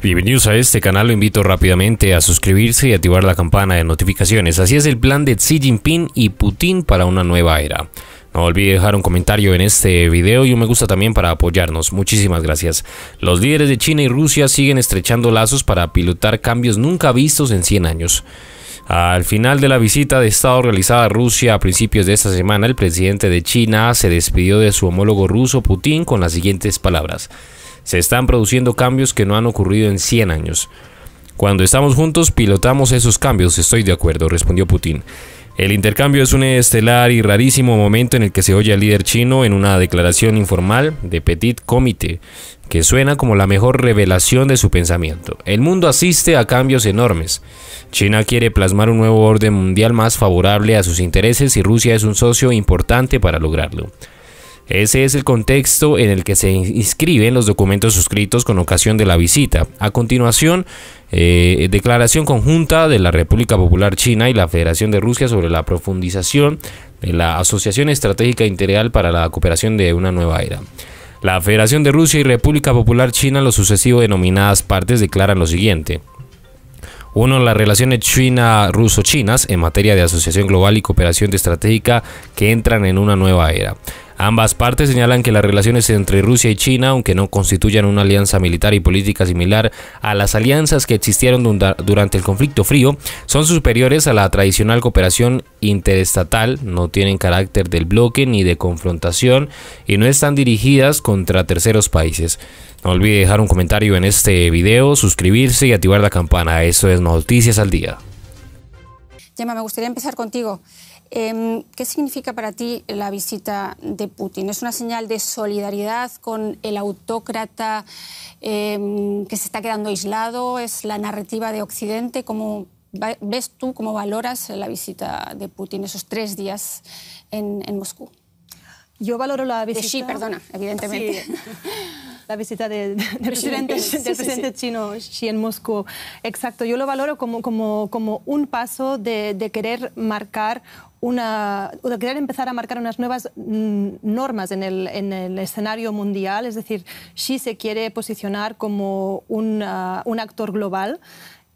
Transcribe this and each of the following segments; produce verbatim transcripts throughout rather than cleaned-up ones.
Bienvenidos a este canal, lo invito rápidamente a suscribirse y activar la campana de notificaciones. Así es el plan de Xi Jinping y Putin para una nueva era. No olvide dejar un comentario en este video y un me gusta también para apoyarnos. Muchísimas gracias. Los líderes de China y Rusia siguen estrechando lazos para pilotar cambios nunca vistos en cien años. Al final de la visita de Estado realizada a Rusia a principios de esta semana, el presidente de China se despidió de su homólogo ruso Putin con las siguientes palabras: se están produciendo cambios que no han ocurrido en cien años. Cuando estamos juntos, pilotamos esos cambios, estoy de acuerdo, respondió Putin. El intercambio es un estelar y rarísimo momento en el que se oye al líder chino en una declaración informal de Petit Comité, que suena como la mejor revelación de su pensamiento. El mundo asiste a cambios enormes. China quiere plasmar un nuevo orden mundial más favorable a sus intereses y Rusia es un socio importante para lograrlo. Ese es el contexto en el que se inscriben los documentos suscritos con ocasión de la visita. A continuación, eh, declaración conjunta de la República Popular China y la Federación de Rusia sobre la profundización de la Asociación Estratégica Integral para la Cooperación de una Nueva Era. La Federación de Rusia y República Popular China, los sucesivos denominadas partes, declaran lo siguiente. uno. Las relaciones China-Ruso-Chinas en materia de asociación global y cooperación estratégica que entran en una nueva era. Ambas partes señalan que las relaciones entre Rusia y China, aunque no constituyan una alianza militar y política similar a las alianzas que existieron durante el conflicto frío, son superiores a la tradicional cooperación interestatal, no tienen carácter del bloque ni de confrontación y no están dirigidas contra terceros países. No olvide dejar un comentario en este video, suscribirse y activar la campana. Eso es Noticias al Día. Gemma, me gustaría empezar contigo. Eh, ¿Qué significa para ti la visita de Putin? ¿Es una señal de solidaridad con el autócrata eh, que se está quedando aislado? ¿Es la narrativa de Occidente? ¿Cómo ves tú, cómo valoras la visita de Putin esos tres días en, en Moscú? Yo valoro la visita... De Xi, perdona, evidentemente. Sí. La visita de, de, del presidente, sí, sí, sí. del presidente chino Xi en Moscú. Exacto, yo lo valoro como, como, como un paso de, de querer marcar una, de querer empezar a marcar unas nuevas normas en el, en el escenario mundial. Es decir, Xi se quiere posicionar como un, uh, un actor global.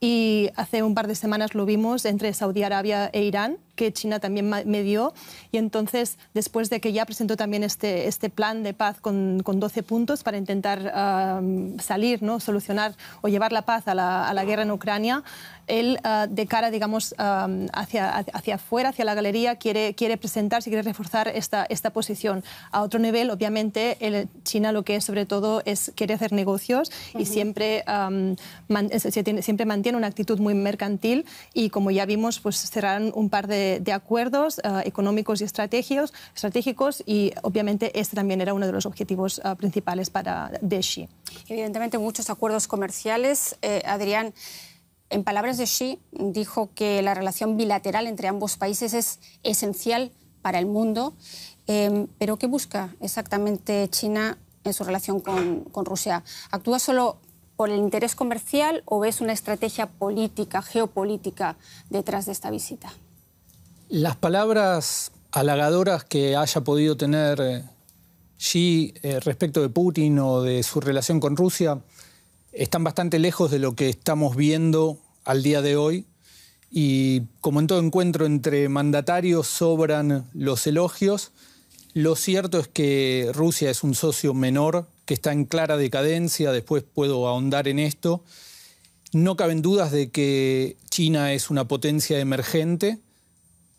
Y hace un par de semanas lo vimos entre Saudi Arabia e Irán, que China también medió. Y entonces, después de que ya presentó también este, este plan de paz con, con doce puntos para intentar um, salir, ¿no? solucionar o llevar la paz a la, a la guerra en Ucrania, él, uh, de cara, digamos, um, hacia, hacia afuera, hacia la galería, quiere, quiere presentarse, quiere reforzar esta, esta posición. A otro nivel, obviamente, el, China lo que es, sobre todo, es quiere hacer negocios uh-huh. y siempre, um, man, se tiene, siempre mantiene una actitud muy mercantil y, como ya vimos, pues cerraron un par de, de acuerdos uh, económicos y estratégicos, estratégicos y, obviamente, este también era uno de los objetivos uh, principales para de Xi. Evidentemente, muchos acuerdos comerciales. Eh, Adrián, en palabras de Xi, dijo que la relación bilateral entre ambos países es esencial para el mundo. Eh, ¿Pero qué busca exactamente China en su relación con, con Rusia? ¿Actúa solo por el interés comercial o ves una estrategia política, geopolítica detrás de esta visita? Las palabras halagadoras que haya podido tener Xi eh, respecto de Putin o de su relación con Rusia están bastante lejos de lo que estamos viendo al día de hoy. Y como en todo encuentro entre mandatarios sobran los elogios, lo cierto es que Rusia es un socio menor que está en clara decadencia, después puedo ahondar en esto. No caben dudas de que China es una potencia emergente,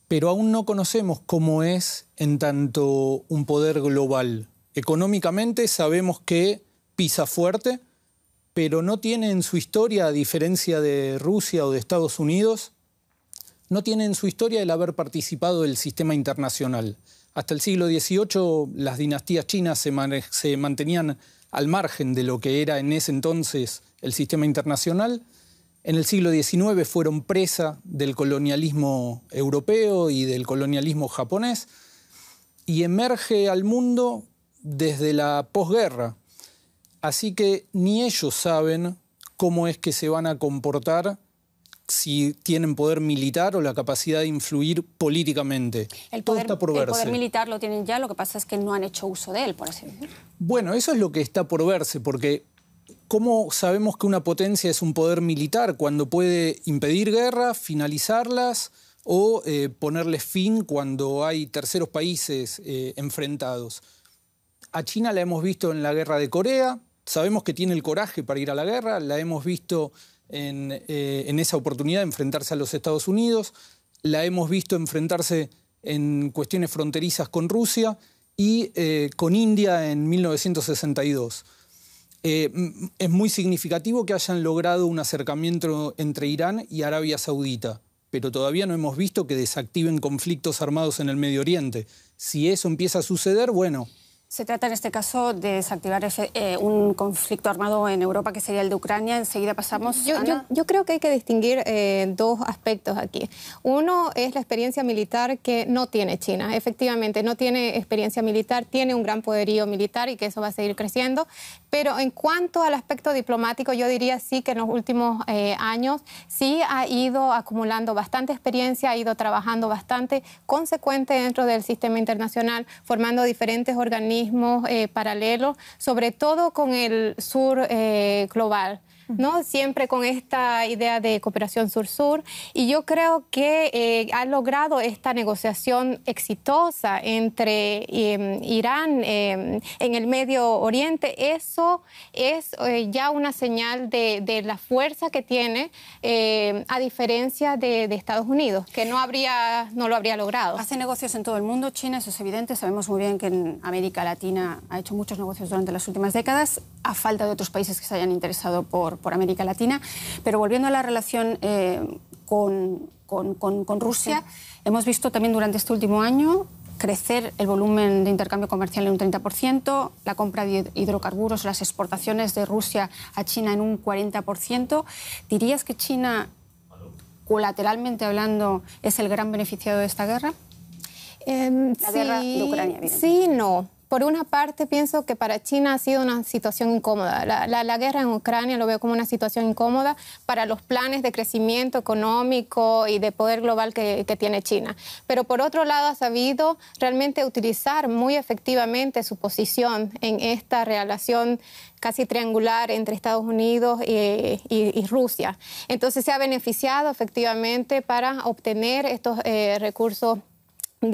pero aún no conocemos cómo es en tanto un poder global. Económicamente sabemos que pisa fuerte, pero no tiene en su historia, a diferencia de Rusia o de Estados Unidos, no tiene en su historia el haber participado del sistema internacional. Hasta el siglo dieciocho las dinastías chinas se, man se mantenían al margen de lo que era en ese entonces el sistema internacional. En el siglo diecinueve fueron presa del colonialismo europeo y del colonialismo japonés y emerge al mundo desde la posguerra. Así que ni ellos saben cómo es que se van a comportar si tienen poder militar o la capacidad de influir políticamente. El poder, todo está por verse. El poder militar lo tienen ya, lo que pasa es que no han hecho uso de él, por así decirlo. Bueno, eso es lo que está por verse, porque ¿Cómo sabemos que una potencia es un poder militar cuando puede impedir guerras, finalizarlas o eh, ponerles fin cuando hay terceros países eh, enfrentados? A China la hemos visto en la guerra de Corea, sabemos que tiene el coraje para ir a la guerra, la hemos visto en, eh, en esa oportunidad de enfrentarse a los Estados Unidos, la hemos visto enfrentarse en cuestiones fronterizas con Rusia y eh, con India en mil novecientos sesenta y dos. Eh, es muy significativo que hayan logrado un acercamiento entre Irán y Arabia Saudita, pero todavía no hemos visto que desactiven conflictos armados en el Medio Oriente. Si eso empieza a suceder, bueno... Se trata en este caso de desactivar ese, eh, un conflicto armado en Europa, que sería el de Ucrania. Enseguida pasamos, yo, Ana. Yo, yo creo que hay que distinguir eh, dos aspectos aquí. Uno es la experiencia militar que no tiene China. Efectivamente, no tiene experiencia militar, tiene un gran poderío militar y que eso va a seguir creciendo. Pero en cuanto al aspecto diplomático, yo diría sí que en los últimos eh, años sí ha ido acumulando bastante experiencia, ha ido trabajando bastante consecuente dentro del sistema internacional, formando diferentes organismos Eh, paralelos, sobre todo con el sur eh, global, ¿no? Siempre con esta idea de cooperación sur-sur, y yo creo que eh, ha logrado esta negociación exitosa entre eh, Irán eh, en el Medio Oriente. Eso es eh, ya una señal de, de la fuerza que tiene, eh, a diferencia de, de Estados Unidos, que no, habría, no lo habría logrado. Hace negocios en todo el mundo China, eso es evidente. Sabemos muy bien que en América Latina ha hecho muchos negocios durante las últimas décadas, a falta de otros países que se hayan interesado por por América Latina. Pero volviendo a la relación eh, con, con, con, con Rusia, sí. Hemos visto también durante este último año crecer el volumen de intercambio comercial en un treinta por ciento, la compra de hidrocarburos, las exportaciones de Rusia a China en un cuarenta por ciento. ¿Dirías que China, colateralmente hablando, es el gran beneficiado de esta guerra? Eh, la sí, guerra de Ucrania, sí, no. Por una parte, pienso que para China ha sido una situación incómoda. La, la, la guerra en Ucrania lo veo como una situación incómoda para los planes de crecimiento económico y de poder global que, que tiene China. Pero por otro lado, ha sabido realmente utilizar muy efectivamente su posición en esta relación casi triangular entre Estados Unidos y, y, y Rusia. Entonces se ha beneficiado efectivamente para obtener estos eh, recursos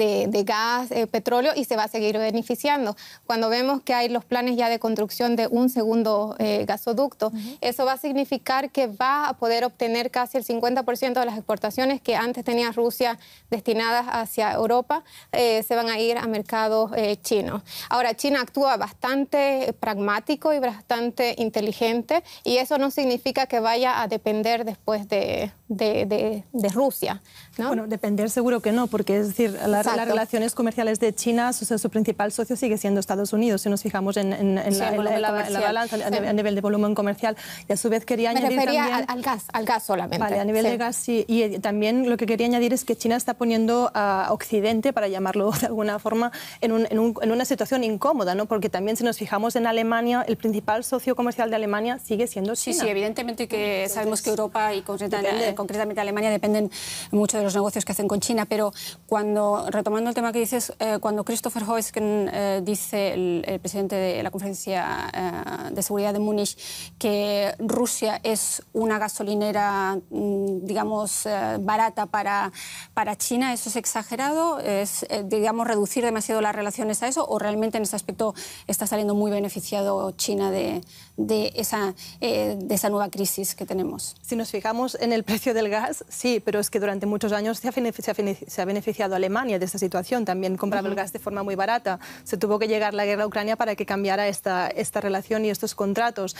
De, de gas, eh, petróleo, y se va a seguir beneficiando. Cuando vemos que hay los planes ya de construcción de un segundo eh, gasoducto, uh-huh. Eso va a significar que va a poder obtener casi el cincuenta por ciento de las exportaciones que antes tenía Rusia destinadas hacia Europa, eh, se van a ir a mercados eh, chinos. Ahora, China actúa bastante pragmático y bastante inteligente, y eso no significa que vaya a depender después de, de, de, de Rusia, ¿no? Bueno, depender seguro que no, porque es decir, la Exacto. Las relaciones comerciales de China, su, su principal socio sigue siendo Estados Unidos, si nos fijamos en, en, en, sí, la, en, en la, la balanza, sí. a, a nivel de volumen comercial. Y a su vez quería Me añadir refería también... al, al gas, al gas solamente. Vale, a nivel sí. de gas, sí. Y, y también lo que quería añadir es que China está poniendo a Occidente, para llamarlo de alguna forma, en, un, en, un, en una situación incómoda, ¿no? Porque también si nos fijamos en Alemania, el principal socio comercial de Alemania sigue siendo China. Sí, sí, evidentemente que Entonces, sabemos que Europa y concretamente, concretamente Alemania dependen mucho de los negocios que hacen con China, pero cuando... Retomando el tema que dices, eh, cuando Christopher Heusgen eh, dice, el, el presidente de la Conferencia eh, de Seguridad de Múnich, que Rusia es una gasolinera, digamos, eh, barata para, para China, ¿eso es exagerado? ¿Es, eh, digamos, reducir demasiado las relaciones a eso? ¿O realmente en ese aspecto está saliendo muy beneficiado China de, de, esa, eh, de esa nueva crisis que tenemos? Si nos fijamos en el precio del gas, sí, pero es que durante muchos años se ha, se ha, se ha beneficiado Alemania de esta situación, también compraba uh-huh. el gas de forma muy barata. Se tuvo que llegar la guerra a Ucrania para que cambiara esta, esta relación y estos contratos.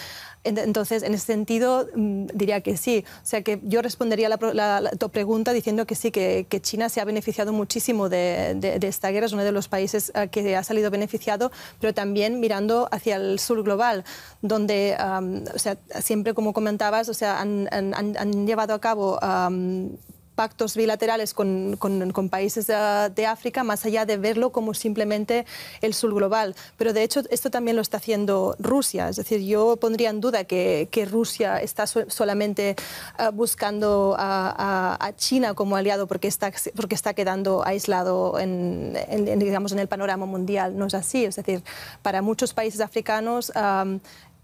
Entonces, en ese sentido, diría que sí. O sea, que yo respondería a la, la, la, tu pregunta diciendo que sí, que, que China se ha beneficiado muchísimo de, de, de esta guerra, es uno de los países que ha salido beneficiado, pero también mirando hacia el sur global, donde, um, o sea, siempre, como comentabas, o sea, han, han, han llevado a cabo... Um, pactos bilaterales con, con, con países de, de África, más allá de verlo como simplemente el sur global. Pero de hecho esto también lo está haciendo Rusia. Es decir, yo pondría en duda que, que Rusia está so, solamente uh, buscando a, a, a China como aliado porque está, porque está quedando aislado en, en, en, digamos, en el panorama mundial. No es así. Es decir, para muchos países africanos... Um,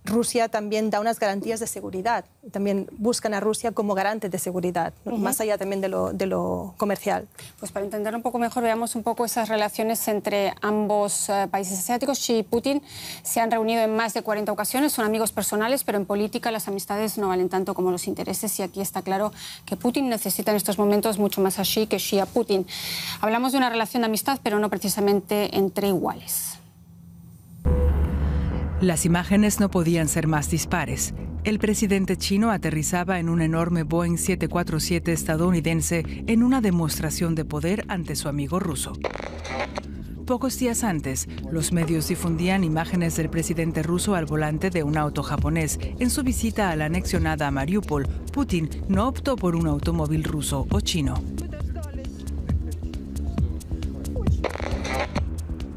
Rusia también da unas garantías de seguridad. También buscan a Rusia como garante de seguridad, uh-huh. más allá también de lo, de lo comercial. Pues para entenderlo un poco mejor, veamos un poco esas relaciones entre ambos eh, países asiáticos. Xi y Putin se han reunido en más de cuarenta ocasiones, son amigos personales, pero en política las amistades no valen tanto como los intereses, y aquí está claro que Putin necesita en estos momentos mucho más a Xi que Xi a Putin. Hablamos de una relación de amistad, pero no precisamente entre iguales. Las imágenes no podían ser más dispares. El presidente chino aterrizaba en un enorme Boeing siete cuatro siete estadounidense en una demostración de poder ante su amigo ruso. Pocos días antes, los medios difundían imágenes del presidente ruso al volante de un auto japonés. En su visita a la anexionada Mariupol, Putin no optó por un automóvil ruso o chino.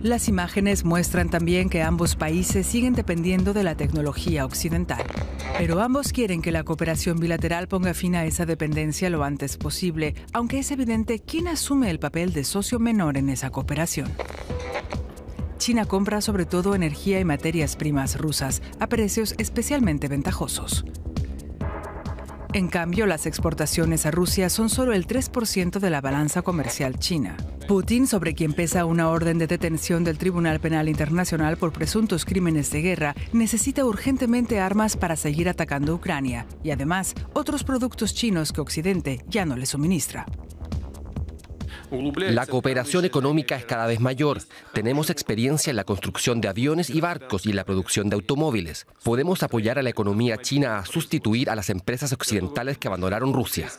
Las imágenes muestran también que ambos países siguen dependiendo de la tecnología occidental. Pero ambos quieren que la cooperación bilateral ponga fin a esa dependencia lo antes posible, aunque es evidente quién asume el papel de socio menor en esa cooperación. China compra sobre todo energía y materias primas rusas a precios especialmente ventajosos. En cambio, las exportaciones a Rusia son solo el tres por ciento de la balanza comercial china. Putin, sobre quien pesa una orden de detención del Tribunal Penal Internacional por presuntos crímenes de guerra, necesita urgentemente armas para seguir atacando Ucrania y, además, otros productos chinos que Occidente ya no le suministra. La cooperación económica es cada vez mayor. Tenemos experiencia en la construcción de aviones y barcos y la producción de automóviles. Podemos apoyar a la economía china a sustituir a las empresas occidentales que abandonaron Rusia.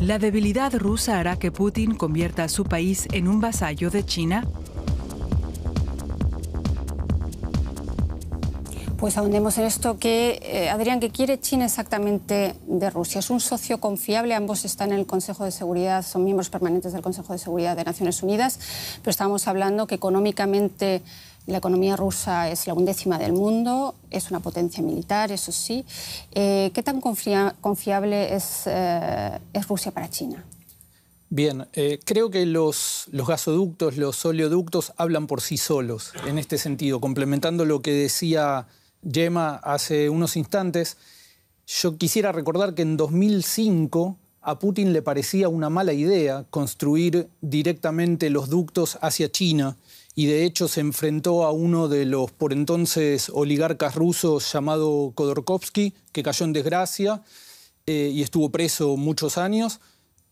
¿La debilidad rusa hará que Putin convierta a su país en un vasallo de China? Pues ahondemos en esto que, eh, Adrián, ¿qué quiere China exactamente de Rusia? ¿Es un socio confiable? Ambos están en el Consejo de Seguridad, son miembros permanentes del Consejo de Seguridad de Naciones Unidas, pero estábamos hablando que económicamente la economía rusa es la undécima del mundo, es una potencia militar, eso sí. Eh, ¿Qué tan confia- confiable es, eh, es Rusia para China? Bien, eh, creo que los, los gasoductos, los oleoductos hablan por sí solos, en este sentido, complementando lo que decía Gemma hace unos instantes. Yo quisiera recordar que en dos mil cinco a Putin le parecía una mala idea construir directamente los ductos hacia China, y de hecho se enfrentó a uno de los por entonces oligarcas rusos llamado Khodorkovsky, que cayó en desgracia eh, y estuvo preso muchos años,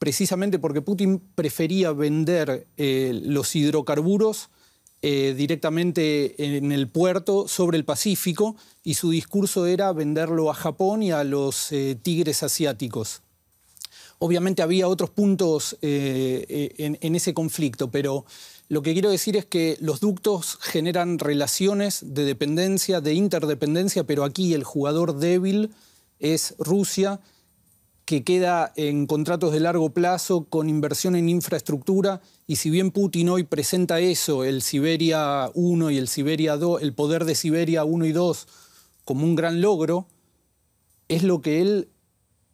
precisamente porque Putin prefería vender eh, los hidrocarburos Eh, directamente en el puerto sobre el Pacífico, y su discurso era venderlo a Japón y a los eh, tigres asiáticos. Obviamente había otros puntos eh, en, en ese conflicto, pero lo que quiero decir es que los ductos generan relaciones de dependencia, de interdependencia, pero aquí el jugador débil es Rusia, que queda en contratos de largo plazo con inversión en infraestructura, y si bien Putin hoy presenta eso, el Siberia uno y el Siberia dos, el poder de Siberia uno y dos, como un gran logro, es lo que él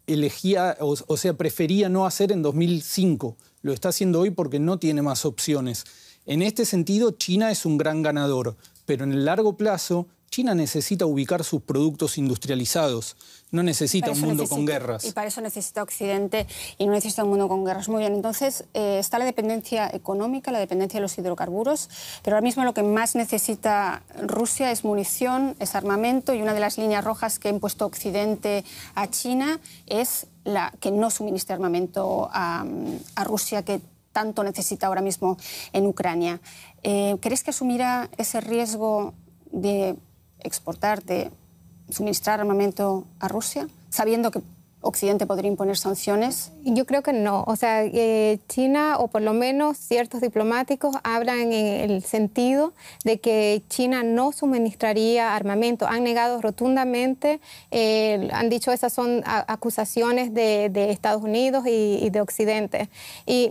elegía, o, o sea, prefería no hacer en dos mil cinco. Lo está haciendo hoy porque no tiene más opciones. En este sentido, China es un gran ganador, pero en el largo plazo China necesita ubicar sus productos industrializados, no necesita un mundo necesita, con guerras. Y para eso necesita Occidente, y no necesita un mundo con guerras. Muy bien, entonces eh, está la dependencia económica, la dependencia de los hidrocarburos, pero ahora mismo lo que más necesita Rusia es munición, es armamento, y una de las líneas rojas que ha impuesto Occidente a China es la que no suministra armamento a, a Rusia, que tanto necesita ahora mismo en Ucrania. Eh, ¿Crees que asumirá ese riesgo de exportar, de suministrar armamento a Rusia, sabiendo que Occidente podría imponer sanciones? Yo creo que no. O sea, eh, China, o por lo menos ciertos diplomáticos, hablan en el sentido de que China no suministraría armamento. Han negado rotundamente, eh, han dicho esas son acusaciones de, de Estados Unidos y, y de Occidente. Y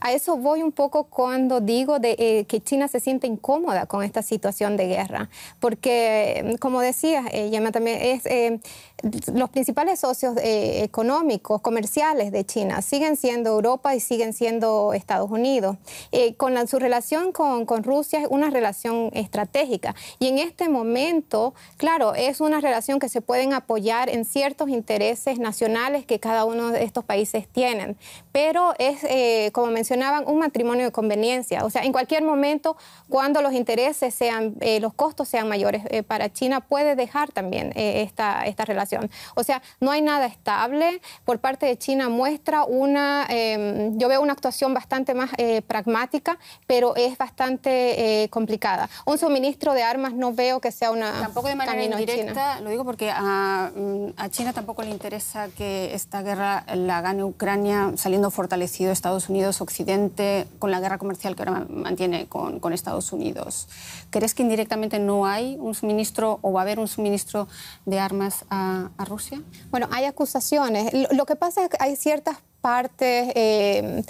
a eso voy un poco cuando digo de, eh, que China se siente incómoda con esta situación de guerra. Porque, como decías, eh, Gemma, también es... Eh, Los principales socios eh, económicos, comerciales de China siguen siendo Europa y siguen siendo Estados Unidos. Eh, con la, su relación con, con Rusia es una relación estratégica. Y en este momento, claro, es una relación que se pueden apoyar en ciertos intereses nacionales que cada uno de estos países tienen. Pero es, eh, como mencionaban, un matrimonio de conveniencia. O sea, en cualquier momento, cuando los intereses sean, eh, los costos sean mayores eh, para China, puede dejar también eh, esta, esta relación. O sea, no hay nada estable. Por parte de China muestra una, eh, yo veo una actuación bastante más eh, pragmática, pero es bastante eh, complicada. Un suministro de armas no veo que sea una... Tampoco de manera indirecta, lo digo porque a, a China tampoco le interesa que esta guerra la gane Ucrania, saliendo fortalecido Estados Unidos, Occidente, con la guerra comercial que ahora mantiene con, con Estados Unidos. ¿Crees que indirectamente no hay un suministro o va a haber un suministro de armas a a Rusia? Bueno, hay acusaciones. Lo que pasa es que hay ciertas partes eh,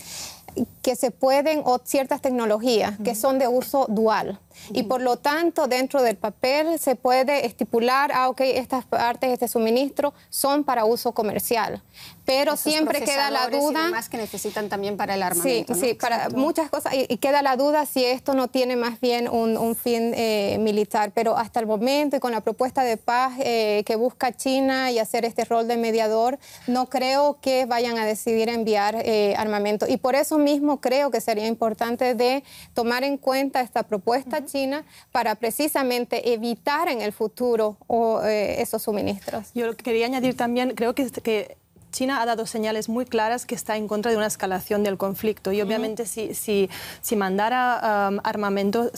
que se pueden, o ciertas tecnologías, uh-huh, que son de uso dual. Uh-huh. Y por lo tanto, dentro del papel se puede estipular, ah, ok, estas partes, este suministro, son para uso comercial. Pero esos siempre queda la duda... y demás que necesitan también para el armamento. Sí, ¿no? Sí, para muchas cosas. Y, y queda la duda si esto no tiene más bien un, un fin eh, militar. Pero hasta el momento, y con la propuesta de paz eh, que busca China y hacer este rol de mediador, no creo que vayan a decidir enviar eh, armamento. Y por eso mismo creo que sería importante de tomar en cuenta esta propuesta, uh-huh, China, para precisamente evitar en el futuro oh, eh, esos suministros. Yo quería añadir también, creo que, que China ha dado señales muy claras que está en contra de una escalación del conflicto y obviamente, uh-huh, si, si, si mandara um, armamento